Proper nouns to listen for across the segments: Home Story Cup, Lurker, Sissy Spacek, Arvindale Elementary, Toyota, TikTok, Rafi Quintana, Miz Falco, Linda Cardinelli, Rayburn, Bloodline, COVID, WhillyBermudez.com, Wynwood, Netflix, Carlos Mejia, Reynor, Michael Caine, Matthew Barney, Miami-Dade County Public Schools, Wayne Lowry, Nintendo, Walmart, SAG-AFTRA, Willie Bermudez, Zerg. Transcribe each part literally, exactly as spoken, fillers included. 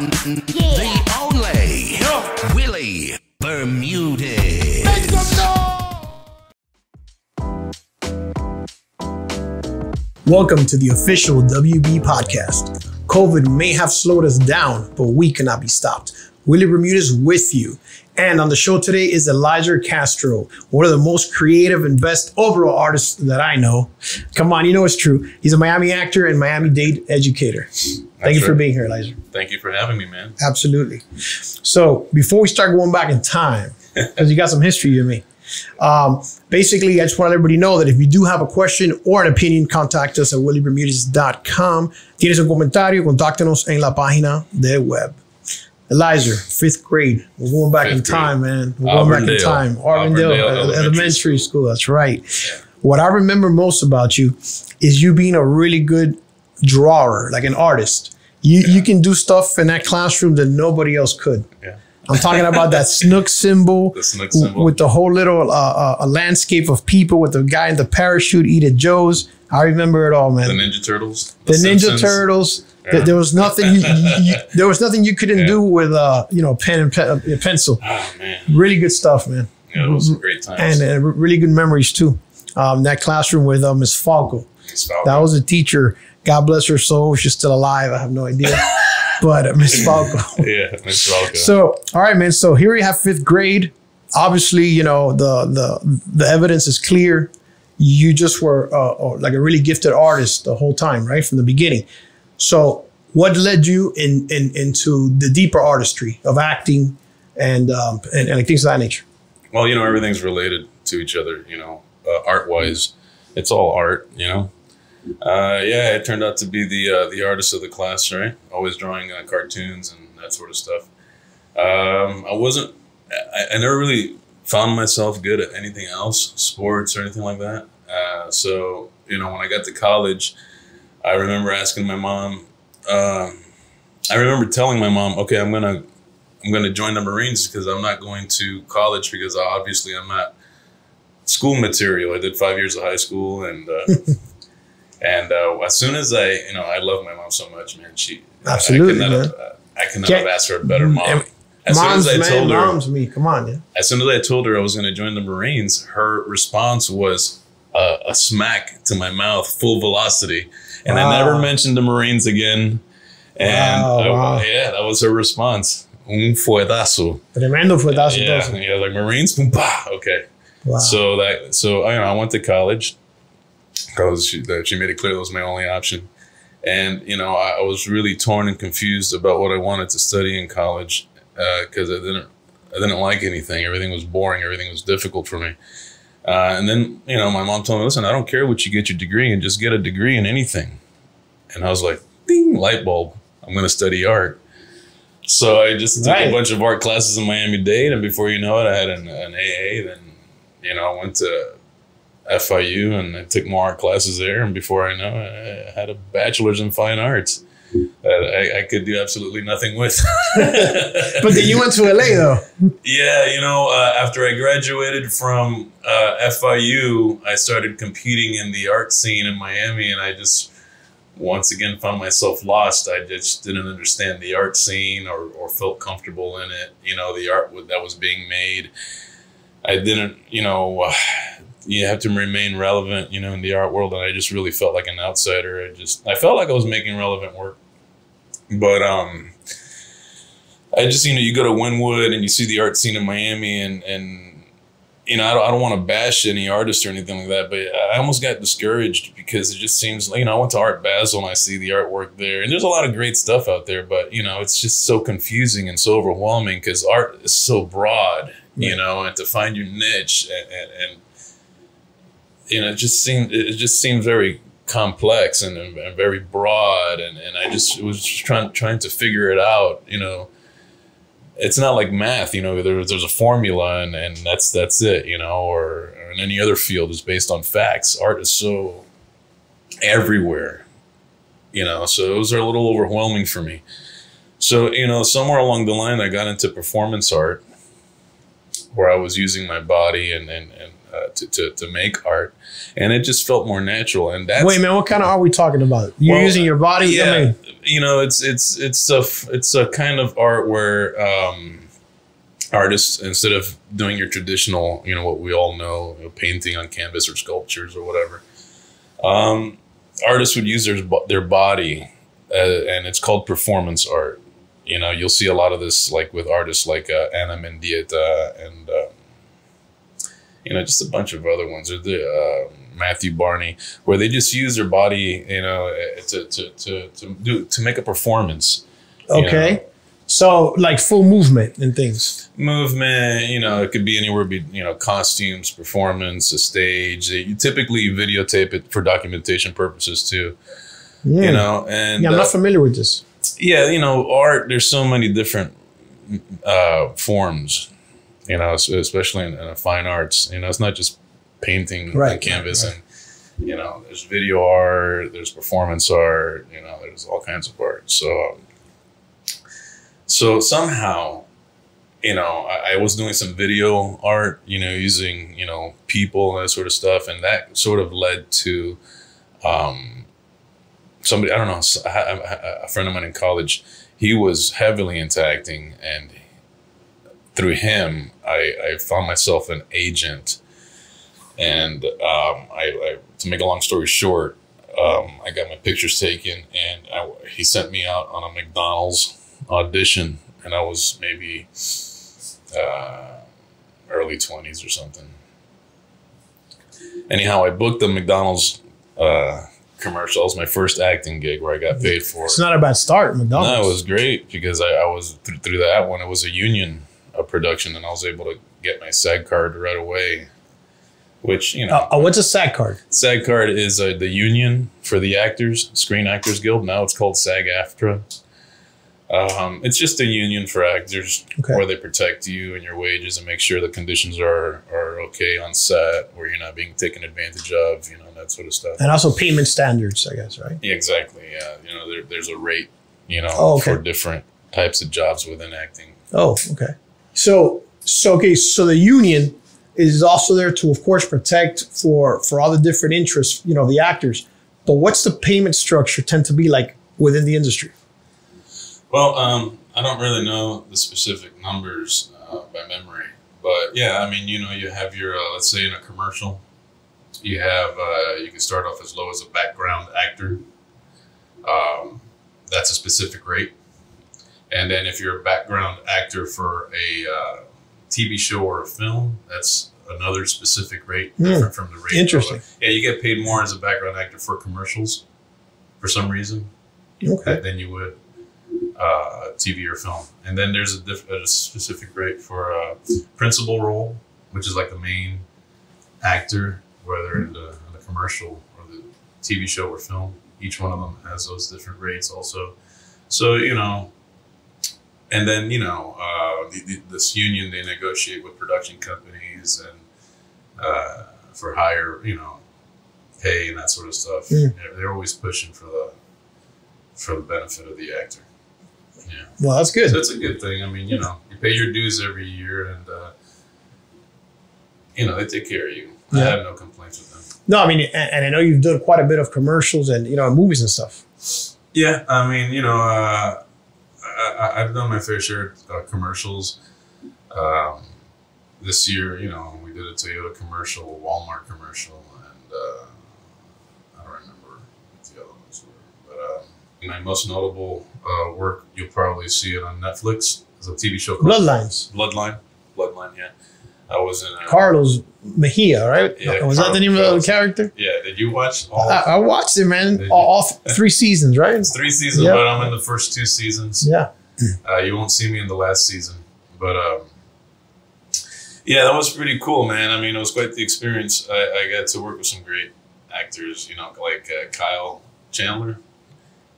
one, yeah. The only, no. Willie Bermudez. Make some noise! Welcome to the official W B podcast. COVID may have slowed us down, but we cannot be stopped. Willie Bermudez with you. And on the show today is Eliezer Castro, one of the most creative and best overall artists that I know. Come on, you know it's true. He's a Miami actor and Miami-Dade educator. Thank That's you for right. being here, Eliezer. Thank you for having me, man. Absolutely. So before we start going back in time, because you got some history in me, um, basically, I just want to let everybody know that if you do have a question or an opinion, contact us at Willy Bermudez dot com. Tienes un comentario, contáctanos en la página de web. Eliezer, fifth grade. We're going back fifth in time, grade. man. We're Albert going back Dale. in time. Arvindale Elementary, elementary school. school. That's right. Yeah. What I remember most about you is you being a really good drawer, like an artist. You yeah. you can do stuff in that classroom that nobody else could. Yeah. I'm talking about that snook symbol, the snook symbol. with the whole little uh, uh, a landscape of people with the guy in the parachute, eat at Joe's. I remember it all, man. The Ninja Turtles. The, the Ninja Turtles. Yeah. There was nothing. You, you, there was nothing you couldn't yeah. do with uh, you know, pen and pe a pencil. Oh, man. Really good stuff, man. Yeah, it was some great times. And uh, really good memories too. Um, that classroom with uh, Miz Falco. Miz Falco. That was a teacher. God bless her soul. She's still alive. I have no idea. But uh, Miz Falco. Yeah, Miz Falco. So, all right, man. So here we have fifth grade. Obviously, you know, the the the evidence is clear. You just were uh, oh, like a really gifted artist the whole time, right from the beginning. So what led you in, in, into the deeper artistry of acting and, um, and, and things of that nature? Well, you know, everything's related to each other, you know, uh, art-wise. It's all art, you know. Uh, yeah, it turned out to be the, uh, the artist of the class, right? Always drawing uh, cartoons and that sort of stuff. Um, I wasn't, I, I never really found myself good at anything else, sports or anything like that. Uh, so, you know, when I got to college, I remember asking my mom, uh, I remember telling my mom, okay, I'm gonna, I'm gonna join the Marines because I'm not going to college because obviously I'm not school material. I did five years of high school and, uh, and uh, as soon as I, you know, I love my mom so much, man, she, absolutely, I, I cannot, have, I cannot have asked for a better mom. As mom's soon as I man, told her, mom's me, come on, yeah. As soon as I told her I was gonna join the Marines, her response was uh, a smack to my mouth, full velocity. And wow. I never mentioned the Marines again. And wow, I, wow. yeah, that was her response. Un fuetazo. Tremendo fuetazo. Yeah, yeah, like Marines, boom, bah. Okay. Wow. So that, so I, you know, I went to college because she, she made it clear that was my only option. And, you know, I, I was really torn and confused about what I wanted to study in college because uh, I didn't, I didn't like anything. Everything was boring. Everything was difficult for me. Uh, and then, you know, my mom told me, listen, I don't care what you get your degree in, just get a degree in anything. And I was like, ding, light bulb. I'm going to study art. So I just right. took a bunch of art classes in Miami-Dade. And before you know it, I had an, an A A. Then, you know, I went to F I U and I took more art classes there. And before I know it, I had a bachelor's in fine arts that I, I could do absolutely nothing with. But then you went to L A though. Yeah, you know, uh, after I graduated from uh, F I U, I started competing in the art scene in Miami, and I just once again found myself lost. I just didn't understand the art scene or, or felt comfortable in it. You know, the art that was being made. I didn't, you know, uh, you have to remain relevant, you know, in the art world. And I just really felt like an outsider. I just, I felt like I was making relevant work. But um, I just, you know, you go to Wynwood and you see the art scene in Miami and, and you know, I don't, I don't want to bash any artist or anything like that, but I almost got discouraged because it just seems like, you know, I went to Art Basel and I see the artwork there and there's a lot of great stuff out there, but, you know, it's just so confusing and so overwhelming because art is so broad, yeah. you know, and to find your niche and, and, and you know, it just seemed, it just seemed very complex and, and very broad and, and I just was just trying trying to figure it out. You know, it's not like math, you know, there, there's a formula and, and that's that's it, you know, or, or in any other field is based on facts. Art is so everywhere, you know, so it was a little overwhelming for me. So, you know, somewhere along the line I got into performance art where I was using my body and and, and uh, to, to, to make art. And it just felt more natural. And that's, wait, man, what kind of art are we talking about? You're well, using your body? Yeah, I mean, you know, it's, it's, it's a, it's a kind of art where, um, artists, instead of doing your traditional, you know, what we all know, you know, painting on canvas or sculptures or whatever, um, artists would use their, their body, uh, and it's called performance art. You know, you'll see a lot of this, like with artists like uh, Anna Mendieta and, um, you know, just a bunch of other ones, or the, um, Matthew Barney, where they just use their body, you know, to, to, to, to do, to make a performance. Okay. You know? So like full movement and things. Movement, you know, it could be anywhere, be, you know, costumes, performance, a stage. You typically videotape it for documentation purposes too, yeah. you know. And yeah, I'm not uh, familiar with this. Yeah, you know, art, there's so many different uh, forms, you know, especially in, in fine arts. You know, it's not just painting right, on canvas right, right. and, you know, there's video art, there's performance art, you know, there's all kinds of art. So, um, So somehow, you know, I, I was doing some video art, you know, using, you know, people and that sort of stuff. And that sort of led to um, somebody, I don't know, a friend of mine in college, he was heavily into acting. And through him, I, I found myself an agent. And um, I, I, to make a long story short, um, I got my pictures taken and I, he sent me out on a McDonald's audition, and I was maybe uh, early twenties or something. Anyhow, I booked the McDonald's uh, commercial. It was my first acting gig where I got paid for it. It's not a bad start, McDonald's. No, it was great because I, I was th through that one. It was a union uh, production, and I was able to get my SAG card right away. Which, you know, uh, oh, what's a SAG card? SAG card is uh, the union for the actors, Screen Actors Guild. Now it's called SAG-AFTRA. Um, it's just a union for actors okay. where they protect you and your wages and make sure the conditions are, are okay on set, where you're not being taken advantage of, you know, that sort of stuff. And also payment standards, I guess, right? Yeah, exactly. Yeah. You know, there, there's a rate, you know, oh, okay. for different types of jobs within acting. Oh, okay. So, so, okay. So the union is also there to, of course, protect for, for all the different interests, you know, the actors, but what's the payment structure tend to be like within the industry? Well, um, I don't really know the specific numbers uh, by memory, but yeah, I mean, you know, you have your, uh, let's say in a commercial, you have, uh, you can start off as low as a background actor. Um, that's a specific rate. And then if you're a background actor for a uh, T V show or a film, that's another specific rate mm. different from the rate. Interesting. Color. Yeah, you get paid more as a background actor for commercials for some reason okay. than you would. Uh, T V or film. And then there's a, diff a specific rate for a principal role, which is like the main actor, whether in the, in the commercial or the T V show or film. Each one of them has those different rates also. So, you know, and then, you know, uh, the, the, this union, they negotiate with production companies and uh, for higher, you know, pay and that sort of stuff. Yeah. They're, they're always pushing for the, for the benefit of the actor. Yeah. Well, that's good. So that's a good thing. I mean, you know, you pay your dues every year and, uh, you know, they take care of you. Yeah. I have no complaints with them. No, I mean, and, and I know you've done quite a bit of commercials and, you know, movies and stuff. Yeah. I mean, you know, uh, I, I've done my fair share of commercials. Um, this year, you know, we did a Toyota commercial, a Walmart commercial, and uh, I don't remember what the other ones were, but, um, my most notable uh, work, you'll probably see it on Netflix. It's a T V show called Bloodlines. Bloodline. Bloodline, yeah. I was in a, Carlos Mejia, right? Yeah, no, was Carlos, that the name Carlos. of the character? Yeah. Did you watch all? I, I watched it, man. All, all three seasons, right? It's three seasons, yep. but I'm in the first two seasons. Yeah. Uh, you won't see me in the last season. But um, yeah, that was pretty cool, man. I mean, it was quite the experience. I, I got to work with some great actors, you know, like uh, Kyle Chandler.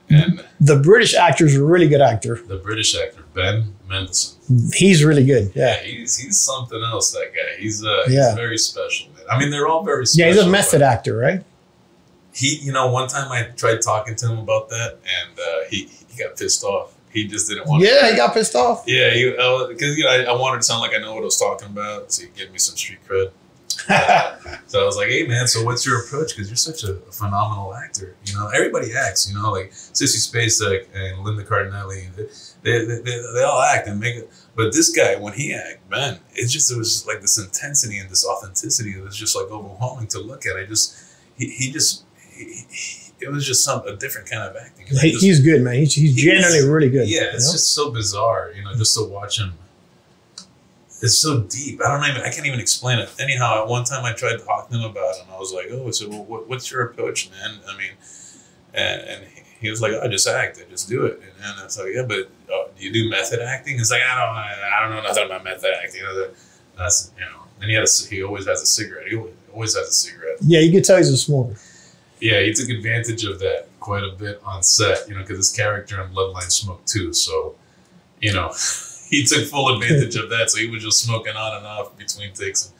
And the British actor is a really good actor. The British actor, Ben Mendelsohn. He's really good. Yeah, yeah he's he's something else. That guy. He's uh, yeah. he's very special. Man. I mean, they're all very special. Yeah, he's a method actor, right? He, you know, one time I tried talking to him about that, and uh, he he got pissed off. He just didn't want. Yeah, to he got pissed off. Yeah, because you know I, I wanted to sound like I know what I was talking about, so he gave me some street cred. So I was like, hey man, so what's your approach? Because you're such a phenomenal actor. You know, everybody acts, you know, like Sissy Spacek and Linda Cardinelli, they, they, they, they all act and make it. But this guy, when he acted, man, it's just, it was just like this intensity and this authenticity that was just like overwhelming to look at. I just, he, he just, he, he, it was just some, a different kind of acting. He, just, he's good, man. He's, he's generally he's, really good. Yeah, it's know? just so bizarre, you know, just to watch him. It's so deep. I don't even, I can't even explain it. Anyhow, at one time I tried to talk to him about it, and I was like, oh, I said, well, what, what's your approach, man? I mean, and, and he was like, I just act, I just do it. And, and I was like, yeah, but oh, do you do method acting? He's like, I don't, I, I don't know nothing about method acting. You know, that, that's, you know, and he, had a, he always has a cigarette. He always, always has a cigarette. Yeah, you could tell he's a smoker. Yeah, he took advantage of that quite a bit on set, you know, because his character in Bloodline smoked too. So, you know, he took full advantage of that. So he was just smoking on and off between takes.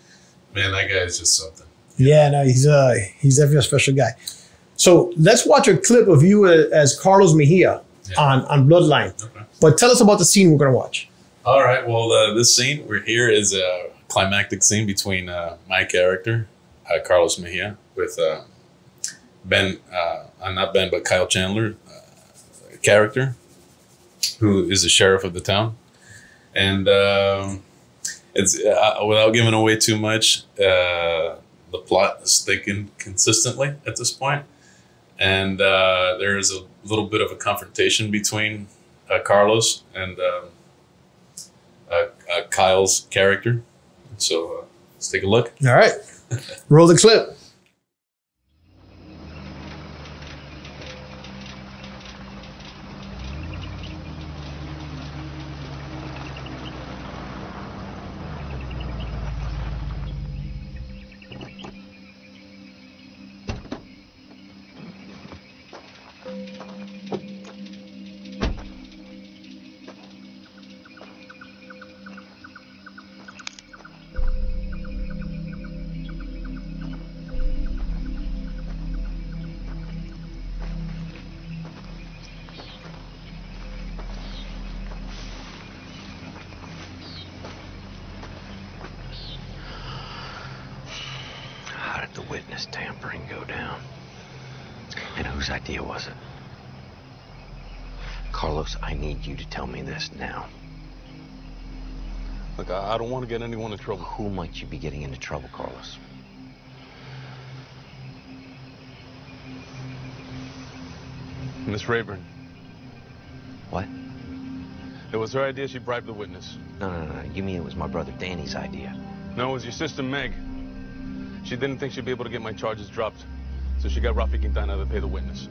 Man, that guy is just something. Yeah, no, he's uh, he's definitely a special guy. So let's watch a clip of you as Carlos Mejia yeah. on, on Bloodline. Okay. But tell us about the scene we're going to watch. All right. Well, uh, this scene we're here is a climactic scene between uh, my character, uh, Carlos Mejia, with uh, Ben, uh, not Ben, but Kyle Chandler uh, character, who is the sheriff of the town. And um, it's uh, without giving away too much, uh, the plot is thinking consistently at this point. And uh, there is a little bit of a confrontation between uh, Carlos and um, uh, uh, Kyle's character. So uh, let's take a look. All right. Roll the clip. I don't want to get anyone in trouble. Who might you be getting into trouble, Carlos? Miss Rayburn. What? It was her idea. She bribed the witness. No, no, no, no. You mean it was my brother Danny's idea? No, it was your sister Meg. She didn't think she'd be able to get my charges dropped, so she got Rafi Quintana to pay the witness.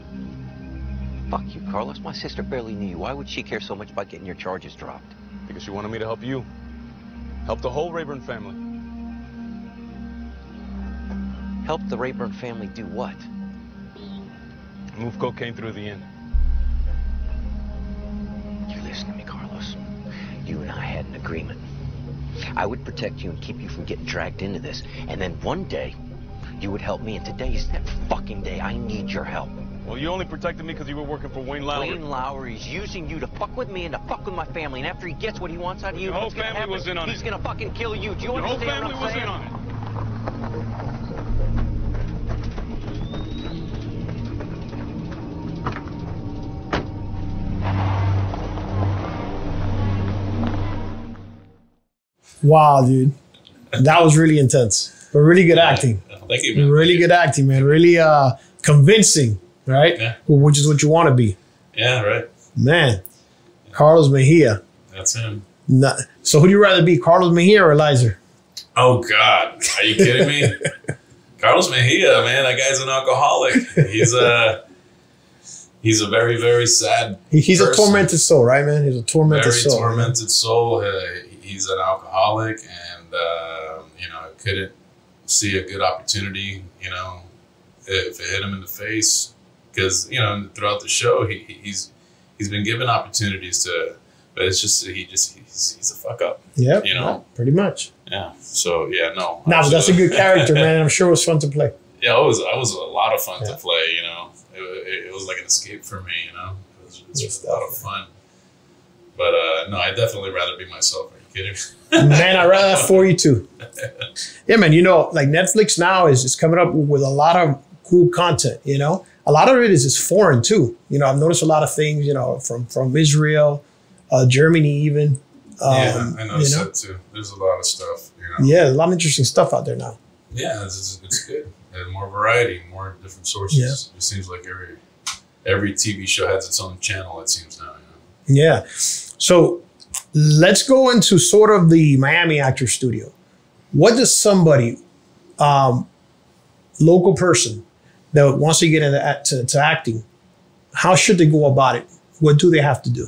Fuck you, Carlos. My sister barely knew you. Why would she care so much about getting your charges dropped? Because she wanted me to help you. Help the whole Rayburn family. Help the Rayburn family do what? Move cocaine through the inn. You listen to me, Carlos. You and I had an agreement. I would protect you and keep you from getting dragged into this. And then one day, you would help me. And today is that fucking day. I need your help. Well, you only protected me because you were working for Wayne Lowry. Wayne Lowry's using you to fuck with me and to fuck with my family. And after he gets what he wants out of you, the whole family was in on it. He's gonna fucking kill you. Do you understand what I'm saying? The whole family was in on it. Wow, dude, that was really intense, but really good yeah. acting. Thank you, man. Really Thank good you. acting, man. Really uh, convincing. Right? Yeah. Which is what you want to be. Yeah, right. Man. Yeah. Carlos Mejia. That's him. Not, so who do you rather be, Carlos Mejia or Eliezer? Oh, God. Are you kidding me? Carlos Mejia, man. That guy's an alcoholic. He's a, he's a very, very sad He's person. a tormented soul, right, man? He's a tormented very soul. Very tormented man. soul. Uh, he's an alcoholic and, uh, you know, couldn't see a good opportunity, you know, if it hit him in the face. Because, you know, throughout the show, he, he's he's been given opportunities to, but it's just, he just, he's, he's a fuck up. Yeah. You know? Right, pretty much. Yeah. So, yeah, no. No, but that's a good character, man. I'm sure it was fun to play. Yeah, it was, it was a lot of fun yeah. to play, you know. It, it, it was like an escape for me, you know. It was, it was just a lot of fun. But uh, no, I'd definitely rather be myself. Are you kidding me? Man, I'd rather have forty-two. Yeah, man, you know, like Netflix now is, is coming up with a lot of cool content, you know? A lot of it is, is foreign too. You know, I've noticed a lot of things, you know, from, from Israel, uh, Germany even. Um, yeah, I noticed that too. There's a lot of stuff, you know? Yeah, a lot of interesting stuff out there now. Yeah, it's, it's good. And more variety, more different sources. Yeah. It seems like every every T V show has its own channel, it seems now. You know? Yeah. So let's go into sort of the Miami Actor Studio. What does somebody, um, local person that wants to get into to, to acting, how should they go about it? What do they have to do?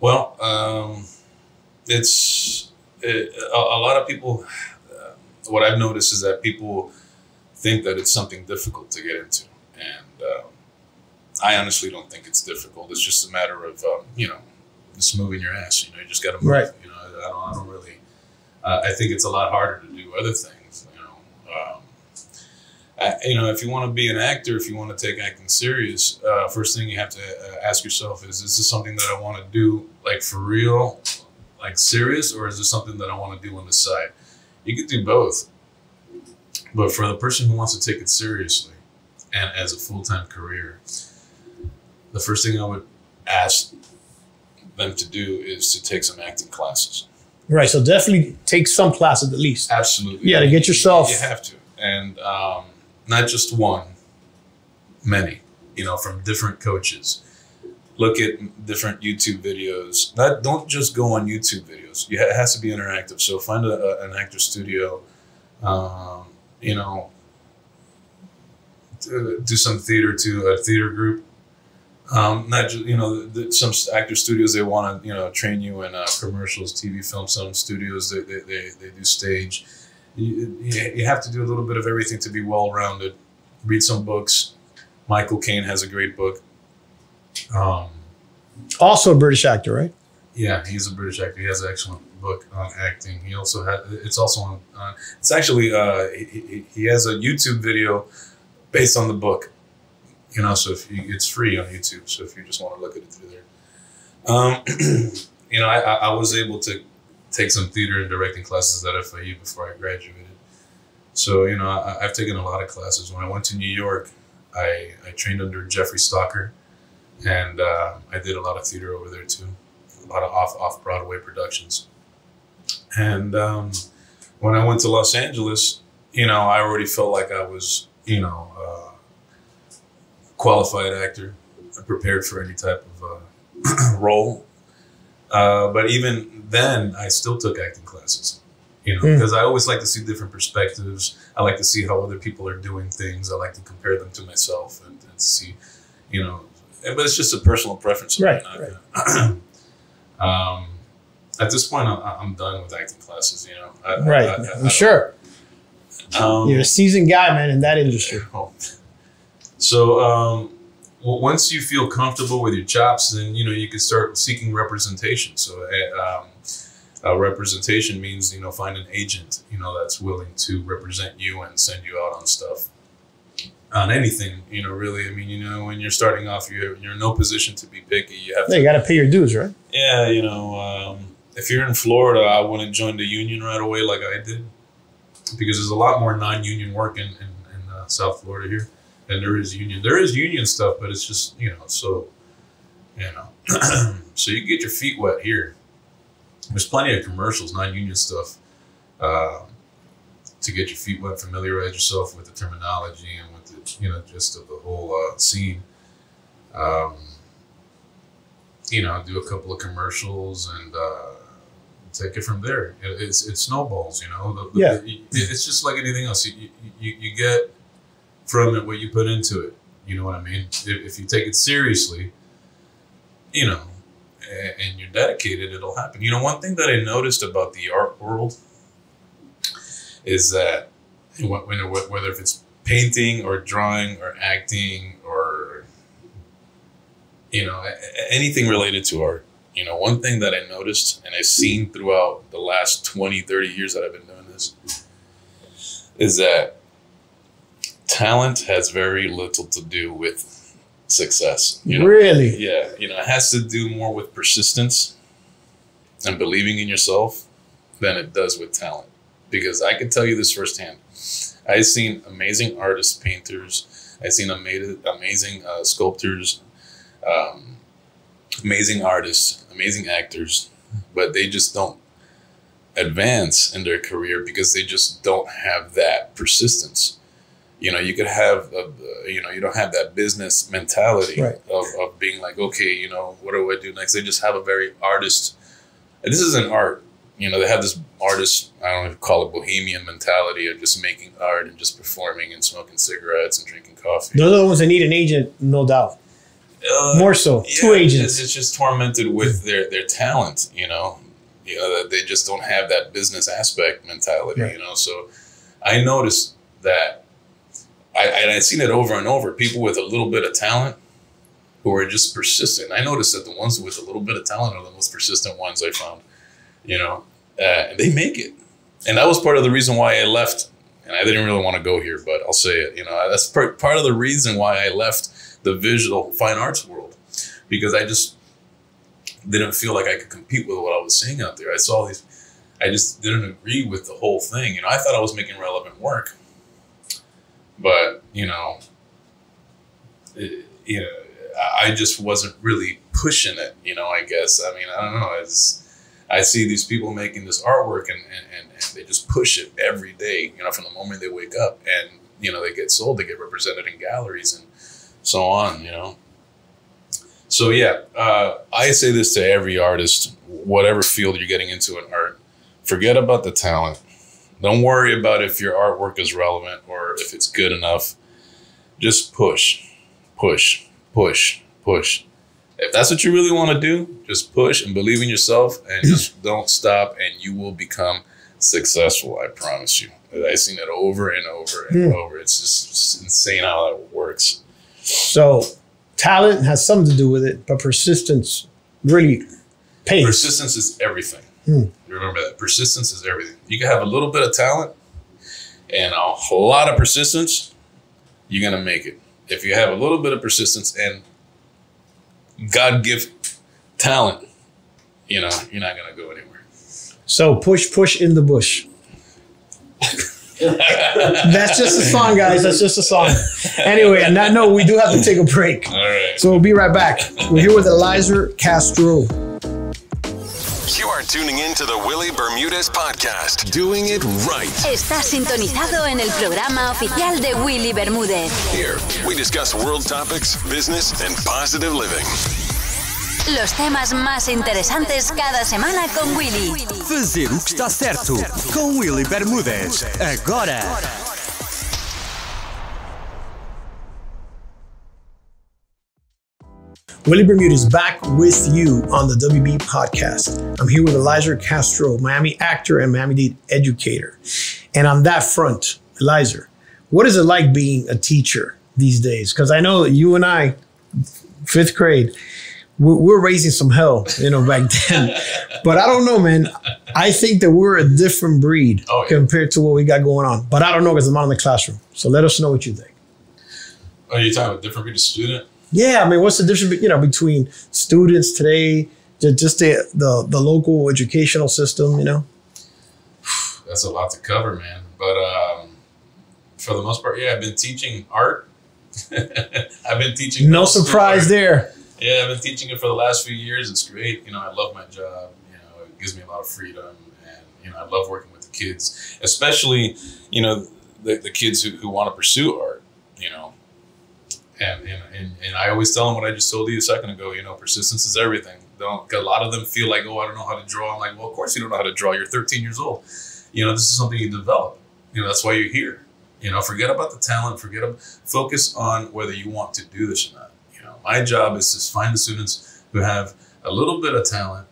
Well, um, it's it, a, a lot of people, uh, what I've noticed is that people think that it's something difficult to get into. And um, I honestly don't think it's difficult. It's just a matter of, um, you know, just moving your ass, you know, you just got to move. Right. You know, I don't, I don't really, uh, I think it's a lot harder to do other things, you know. Um, I, you know, if you want to be an actor, if you want to take acting serious, uh, first thing you have to uh, ask yourself is, is this something that I want to do, like for real, like serious, or is this something that I want to do on the side? You could do both. But for the person who wants to take it seriously and as a full-time career, the first thing I would ask them to do is to take some acting classes. Right. So definitely take some classes at least. Absolutely. Yeah. To get yourself. You, you have to. And, um, not just one, many, you know, from different coaches. Look at different YouTube videos. Not, don't just go on YouTube videos. You ha it has to be interactive. So find a, a, an actor studio, um, you know, do, do some theater to a theater group. Um, not just, you know, the, some actor studios, they want to, you know, train you in uh, commercials, T V, film, some studios, they, they, they, they do stage. You, you have to do a little bit of everything to be well-rounded. Read some books. Michael Caine has a great book. Um, also a British actor, right? Yeah, he's a British actor. He has an excellent book on acting. He also has, it's also on, on it's actually, uh, he, he has a YouTube video based on the book. You know, so if you, it's free on YouTube. So if you just want to look at it through there. Um, you know, I, I was able to take some theater and directing classes at F I U before I graduated. So, you know, I, I've taken a lot of classes. When I went to New York, I, I trained under Jeffrey Stocker, and uh, I did a lot of theater over there too. A lot of off, off Broadway productions. And um, when I went to Los Angeles, you know, I already felt like I was, you know, uh, a qualified actor. I prepared for any type of uh, role. Uh, but even then, I still took acting classes, you know, because mm. I always like to see different perspectives. I like to see how other people are doing things. I like to compare them to myself and, and see, you know, but it's just a personal preference. Right, right. um, at this point, I'm, I'm done with acting classes, you know. I, right, I, I, I, I'm I sure. Um, You're a seasoned guy, man, in that industry. So, um... well, once you feel comfortable with your chops, then, you know, you can start seeking representation. So um, uh, representation means, you know, find an agent, you know, that's willing to represent you and send you out on stuff, on anything, you know, really. I mean, you know, when you're starting off, you're, you're in no position to be picky. You have yeah, to, you got to pay your dues, right? Yeah. You know, um, if you're in Florida, I wouldn't join the union right away like I did, because there's a lot more non-union work in, in, in uh, South Florida here. And there is union, there is union stuff, but it's just, you know, so, you know, so you get your feet wet here. There's plenty of commercials, non-union stuff, uh, to get your feet wet, familiarize yourself with the terminology and with the, you know, gist of the whole uh, scene. Um, you know, do a couple of commercials and uh, take it from there. It, it's, it snowballs, you know. The, the, yeah. The, it, it's just like anything else. You, you, you get from it what you put into it, you know what I mean? If, if you take it seriously, you know, and, and you're dedicated, it'll happen. You know, one thing that I noticed about the art world is that whether if it's painting or drawing or acting or, you know, anything related to art, you know, one thing that I noticed and I've seen throughout the last twenty, thirty years that I've been doing this is that talent has very little to do with success. You know? Really? Yeah. You know, it has to do more with persistence and believing in yourself than it does with talent. Because I can tell you this firsthand. I've seen amazing artists, painters. I've seen amazing, amazing uh, sculptors, um, amazing artists, amazing actors, but they just don't advance in their career because they just don't have that persistence. You know, you could have, a, you know, you don't have that business mentality right. of, of being like, okay, you know, what do I do next? They just have a very artist. And this is an art. You know, they have this artist, I don't know if you call it bohemian mentality of just making art and just performing and smoking cigarettes and drinking coffee. Those are the ones that need an agent, no doubt. Uh, More so, yeah, two agents. It's, it's just tormented with their, their talent, you know. You know, they just don't have that business aspect mentality, right. you know. So I noticed that, I, and I've seen it over and over, people with a little bit of talent who are just persistent. I noticed that the ones with a little bit of talent are the most persistent ones I found, you know. Uh, they make it. And that was part of the reason why I left. And I didn't really want to go here, but I'll say it. You know, that's part, part of the reason why I left the visual fine arts world, because I just didn't feel like I could compete with what I was seeing out there. I saw these, I just didn't agree with the whole thing. You know, I thought I was making relevant work, but, you know, it, you know, I just wasn't really pushing it, you know, I guess. I mean, I don't know. It's, I see these people making this artwork and, and, and they just push it every day, you know, from the moment they wake up and, you know, they get sold, they get represented in galleries and so on, you know. So, yeah, uh, I say this to every artist, whatever field you're getting into in art, forget about the talent. Don't worry about if your artwork is relevant or if it's good enough. Just push, push, push, push. If that's what you really want to do, just push and believe in yourself and just don't stop and you will become successful. I promise you. I've seen it over and over and mm. over. It's just it's insane how that works. So talent has something to do with it, but persistence really pays. Persistence is everything. Mm. Remember that. Persistence is everything. You can have a little bit of talent and a whole lot of persistence. You're going to make it. If you have a little bit of persistence and God give talent, you know, you're not going to go anywhere. So push, push in the bush. That's just a song, guys. That's just a song. Anyway, on that note, we do have to take a break. All right. So we'll be right back. We're here with Eliezer Castro. You are tuning in to the Willie Bermudez Podcast. Doing it right. Está sintonizado en el programa oficial de Willie Bermudez. Here, we discuss world topics, business, and positive living. Los temas más interesantes cada semana con Willie. Fazer o que está certo com Willie Bermudez. Agora. Willie Bermudez back with you on the W B podcast. I'm here with Eliezer Castro, Miami actor and Miami-Dade educator. And on that front, Eliezer, what is it like being a teacher these days? Because I know that you and I, fifth grade, we're, we're raising some hell, you know, back then. But I don't know, man. I think that we're a different breed oh, yeah. compared to what we got going on. But I don't know because I'm not in the classroom. So let us know what you think. Are you talking about different breed of student? Yeah, I mean, what's the difference, you know, between students today, just the, the the local educational system, you know? That's a lot to cover, man. But um, for the most part, yeah, I've been teaching art. I've been teaching. No surprise there. Yeah, I've been teaching it for the last few years. It's great. You know, I love my job. You know, it gives me a lot of freedom. And, you know, I love working with the kids, especially, you know, the, the kids who, who want to pursue art, you know. And, and, and I always tell them what I just told you a second ago, you know, persistence is everything. Don't, a lot of them feel like, oh, I don't know how to draw. I'm like, well, of course you don't know how to draw. You're thirteen years old. You know, this is something you develop. You know, that's why you're here. You know, forget about the talent. Forget about, focus on whether you want to do this or not. You know, my job is to find the students who have a little bit of talent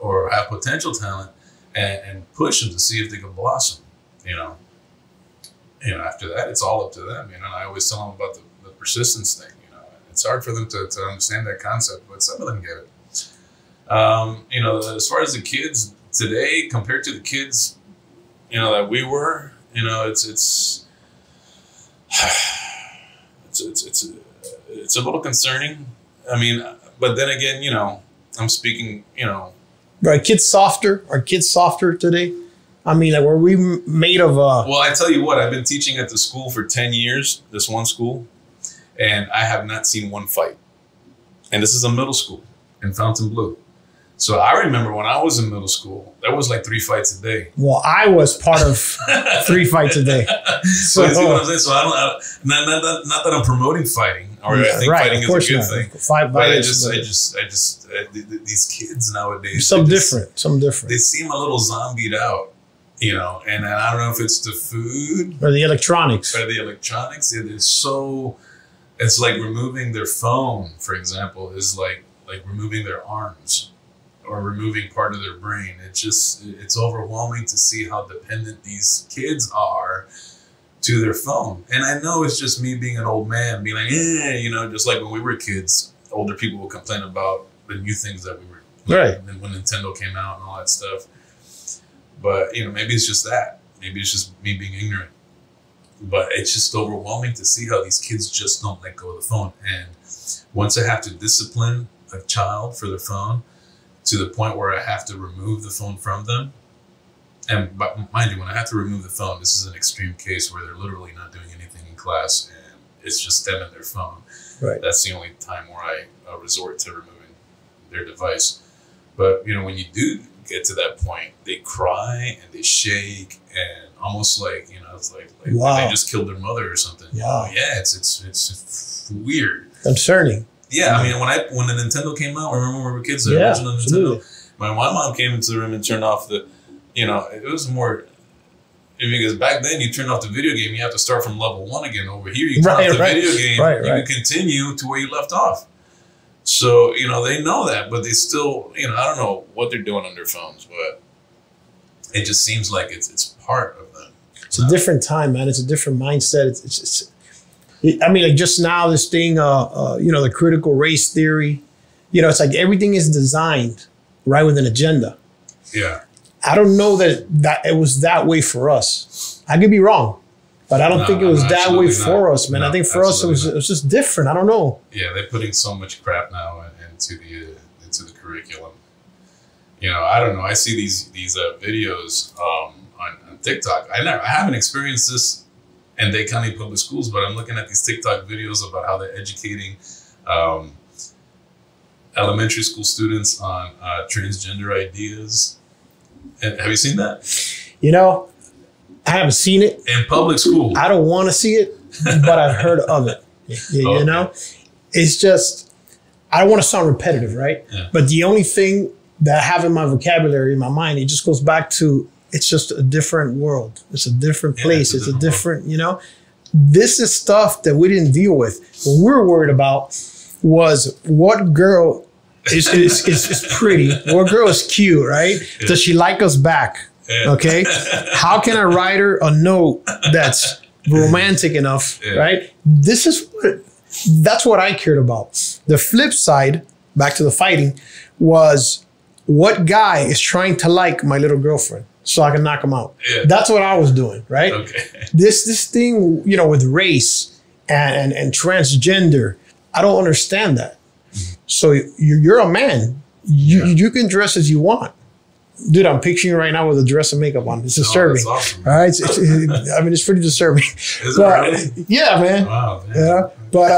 or have potential talent and, and push them to see if they can blossom, you know. You know, after that, it's all up to them. You know, and I always tell them about the persistence thing, you know, it's hard for them to, to understand that concept, but some of them get it. Um, you know, as far as the kids today compared to the kids, you know, that we were, you know, it's it's it's it's, it's it's a little concerning. I mean, but then again, you know, I'm speaking, you know. Are kids softer? Are kids softer today? I mean, were we made of a... Well, I tell you what, I've been teaching at the school for ten years, this one school, and I have not seen one fight. And this is a middle school in Fountain Blue. So I remember when I was in middle school, there was like three fights a day. Well, I was part of three fights a day. So, so you see what I'm saying? So I don't, I, not, not, not that I'm promoting fighting, or yeah, I think right, fighting is a good not. thing. Five but I just, I just, I just, I, these kids nowadays. Some different, just, some different. They seem a little zombied out. You know, and I don't know if it's the food or the electronics or the electronics. It is so, it's like removing their phone, for example, is like, like removing their arms or removing part of their brain. It just, it's overwhelming to see how dependent these kids are to their phone. And I know it's just me being an old man being like, eh, you know, just like when we were kids, older people would complain about the new things that we were, like, right. when Nintendo came out and all that stuff. But, you know, maybe it's just that. Maybe it's just me being ignorant. But it's just overwhelming to see how these kids just don't let go of the phone. And once I have to discipline a child for their phone to the point where I have to remove the phone from them. And but mind you, when I have to remove the phone, this is an extreme case where they're literally not doing anything in class and it's just them and their phone. Right. That's the only time where I uh, resort to removing their device. But, you know, when you do get to that point, they cry and they shake and almost like, you know, it's like, like wow. they just killed their mother or something. Wow. You know? Yeah, it's, it's it's weird. Concerning. Yeah, I mean, when I when the Nintendo came out, I remember when we were kids, the yeah, original Nintendo. Absolutely. My mom came into the room and turned off the, you know, it was more, because back then you turn off the video game, you have to start from level one again over here. You turn right, off the right. video game, right, you right. can continue to where you left off. So, you know, they know that, but they still, you know, I don't know what they're doing on their phones, but it just seems like it's it's part of them. It's a different time, man. It's a different mindset. It's, it's, it's it, I mean, like just now this thing, uh, uh, you know, the critical race theory, you know, it's like everything is designed right with an agenda. Yeah. I don't know that, that it was that way for us. I could be wrong. But I don't no, think it was no, that way not. for us, man. No, I think for us, it was, it was just different. I don't know. Yeah, they're putting so much crap now into the uh, into the curriculum. You know, I don't know. I see these these uh, videos um, on, on TikTok. I never, I haven't experienced this in Dade County Public Schools, but I'm looking at these TikTok videos about how they're educating um, elementary school students on uh, transgender ideas. Have you seen that? You know. I haven't seen it in public school. I don't want to see it, but I've heard of it. You, okay. you know, it's just, I don't want to sound repetitive, right? Yeah. But the only thing that I have in my vocabulary, in my mind, it just goes back to, it's just a different world. It's a different place. Yeah, it's a different, it's a different you know, this is stuff that we didn't deal with. What we were worried about was what girl is, is, is, is pretty, what girl is cute, right? Yeah. Does she like us back? Yeah. Okay, how can I write her a note that's romantic enough, yeah. right? This is what, that's what I cared about. The flip side, back to the fighting, was what guy is trying to like my little girlfriend so I can knock him out. Yeah. That's what I was doing, right? Okay. This this thing, you know, with race and, and, and transgender, I don't understand that. Mm-hmm. So you're, you're a man. You, yeah. you can dress as you want. Dude, I'm picturing you right now with a dress and makeup on. It's disturbing. Oh, awesome. All right. It's, it's, it, I mean, it's pretty disturbing. Is but, it really? Yeah, man. Wow, man. Yeah. But,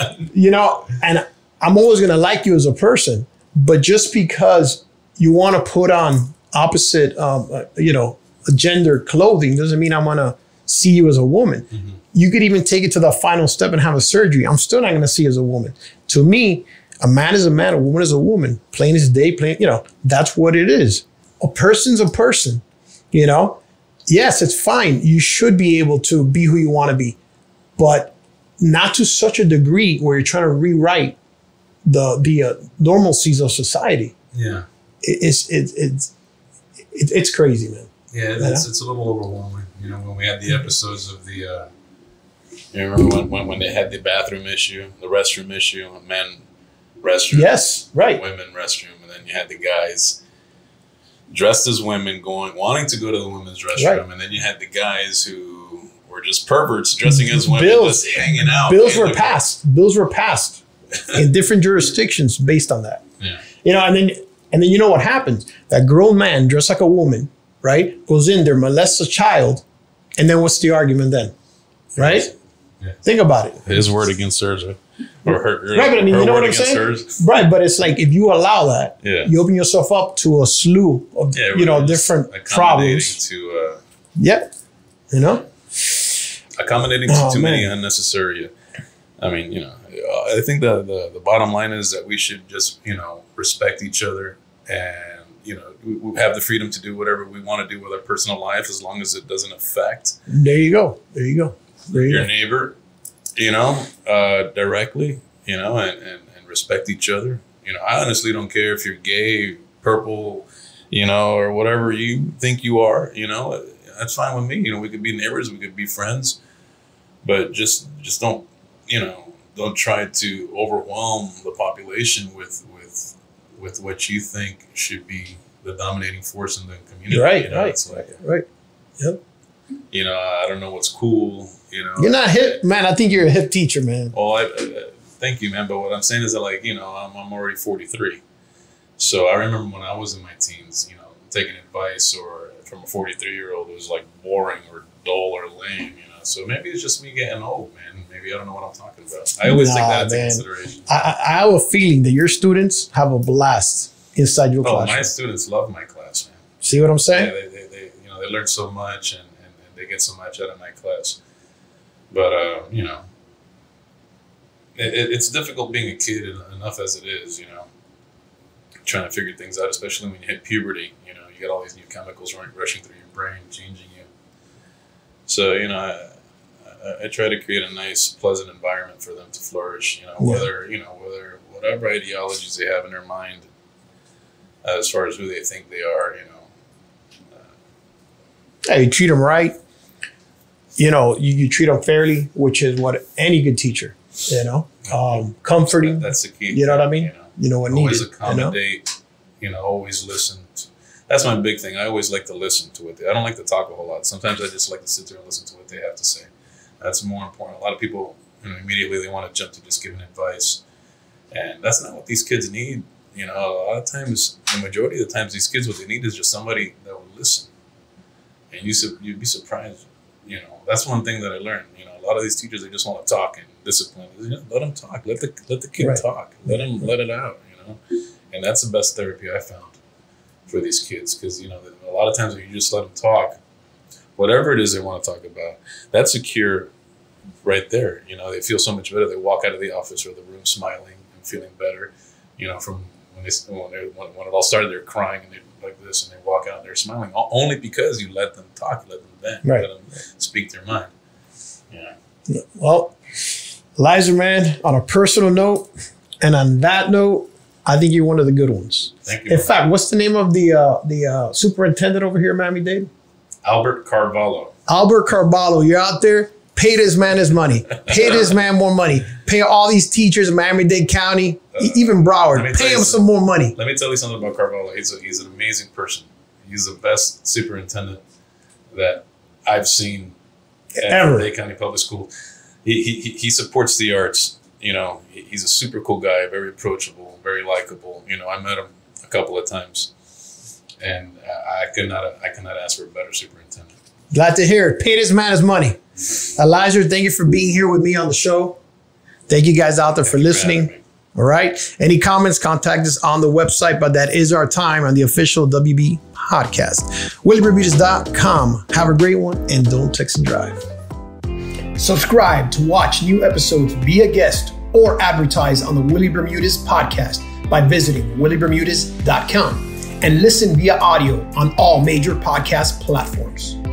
um, you know, and I'm always going to like you as a person, but just because you want to put on opposite, um, uh, you know, gender clothing doesn't mean I'm going to see you as a woman. Mm-hmm. You could even take it to the final step and have a surgery. I'm still not going to see you as a woman. To me, a man is a man, a woman is a woman. Plain as day, plain, you know, that's what it is. A person's a person, you know? Yes, it's fine. You should be able to be who you want to be, but not to such a degree where you're trying to rewrite the the uh, normalcies of society. Yeah. It, it's, it, it's, it, it's crazy, man. Yeah, it's, you know? It's a little overwhelming. You know, when we had the episodes of the, uh, you remember when, when, when they had the bathroom issue, the restroom issue, a man restroom. Yes, right. Women restroom. And then you had the guys dressed as women going, wanting to go to the women's restroom. Right. And then you had the guys who were were just perverts dressing as women, bills, just hanging out. Bills were passed. Bills were passed in different jurisdictions based on that. Yeah. You know, and then and then you know what happens? That grown man dressed like a woman, right, goes in there, molests a child, and then what's the argument then, right? Yes. Yes. Think about it. His word against hers, or her, right? But I mean, you know what I'm saying, hers? Right? But it's like if you allow that, yeah, you open yourself up to a slew of yeah, you know different problems. To, uh, yeah, you know, accommodating oh, to too man. many unnecessary. I mean, you know, I think the, the the bottom line is that we should just you know respect each other, and you know we, we have the freedom to do whatever we want to do with our personal life as long as it doesn't affect. There you go. There you go. Your neighbor, you know, uh, directly, you know, and, and, and respect each other. You know, I honestly don't care if you're gay, purple, you know, or whatever you think you are, you know, that's fine with me. You know, we could be neighbors, we could be friends, but just, just don't, you know, don't try to overwhelm the population with, with, with what you think should be the dominating force in the community. Right, you know, right, it's like, right, yep. You know, I don't know what's cool. You know, you're not hip, man. I think you're a hip teacher, man. Oh, I, I thank you, man. But what I'm saying is that, like, you know, I'm, I'm already forty-three. So I remember when I was in my teens, you know, taking advice or from a forty-three year old, it was like boring or dull or lame, you know. So maybe it's just me getting old, man. Maybe I don't know what I'm talking about. I always nah, take that into man. consideration. I, I have a feeling that your students have a blast inside your oh, classroom. My students love my class, man. See what I'm saying? Yeah, they, they, they, you know, they learn so much and they get so much out of my class, but uh, you know, it, it, it's difficult being a kid enough as it is. You know, trying to figure things out, especially when you hit puberty. You know, you got all these new chemicals rushing through your brain, changing you. So you know, I, I, I try to create a nice, pleasant environment for them to flourish. You know, whether you know whether whatever ideologies they have in their mind, uh, as far as who they think they are, you know, uh, hey, treat them right. You know, you, you treat them fairly, which is what any good teacher, you know, um, comforting. That, that's the key. You know what I mean? You know, you know what always needed. Always accommodate, you know? you know, always listen. To, that's my big thing. I always like to listen to what they, I don't like to talk a whole lot. Sometimes I just like to sit there and listen to what they have to say. That's more important. A lot of people, you know, immediately they want to jump to just giving advice. And that's not what these kids need. You know, a lot of times, the majority of the times these kids, what they need is just somebody that will listen. And you, you'd be surprised. You know, that's one thing that I learned. You know, a lot of these teachers, they just want to talk and discipline. You know, let them talk. Let the let the kid right. talk. Let him let it out. You know, and that's the best therapy I found for these kids because you know a lot of times when you just let them talk, whatever it is they want to talk about, that's a cure right there. You know, they feel so much better. They walk out of the office or the room smiling and feeling better. You know, from when they when, they, when, when it all started, they're crying and they. Like this, and they walk out and they're smiling only because you let them talk, you let them vent, right. let them speak their mind. Yeah. Well, Eliezer, man, on a personal note, and on that note, I think you're one of the good ones. Thank you. In fact, that. what's the name of the uh, the uh, superintendent over here, Miami-Dade? Albert Carvalho. Albert Carvalho, you're out there. Pay this man his money. Pay this man more money. Pay all these teachers in Miami-Dade County, uh, even Broward. Pay him some more money. Let me tell you something about Carvalho. He's, a, he's an amazing person. He's the best superintendent that I've seen ever at Miami-Dade County Public School. He, he, he supports the arts. You know, he's a super cool guy, very approachable, very likable. You know, I met him a couple of times, and I could not, I could not ask for a better superintendent. Glad to hear it. Pay this man his money. Eliezer, thank you for being here with me on the show. Thank you guys out there for listening. All right. Any comments, contact us on the website, but that is our time on the official W B podcast. Willie Bermudez dot com. Have a great one and don't text and drive. Subscribe to watch new episodes, be a guest, or advertise on the Willie Bermudez podcast by visiting Willie Bermudez dot com and listen via audio on all major podcast platforms.